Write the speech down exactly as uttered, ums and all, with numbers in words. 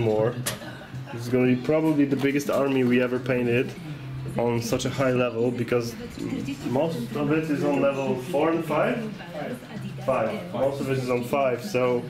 more. This is going to be probably the biggest army we ever painted on such a high level, because most of it is on level four and five? Five. Most of it is on five, so